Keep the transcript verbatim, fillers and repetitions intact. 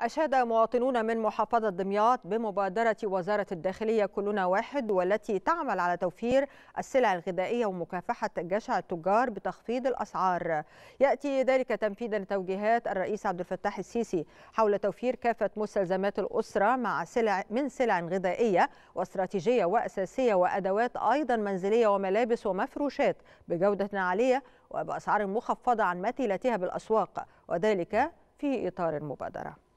أشاد مواطنون من محافظة دمياط بمبادرة وزارة الداخلية كلنا واحد، والتي تعمل على توفير السلع الغذائية ومكافحة جشع التجار بتخفيض الأسعار. يأتي ذلك تنفيذا لتوجيهات الرئيس عبد الفتاح السيسي حول توفير كافة مستلزمات الأسرة مع سلع من سلع غذائية واستراتيجية وأساسية وأدوات أيضا منزلية وملابس ومفروشات بجودة عالية وبأسعار مخفضة عن مثيلتها بالأسواق، وذلك في إطار المبادرة.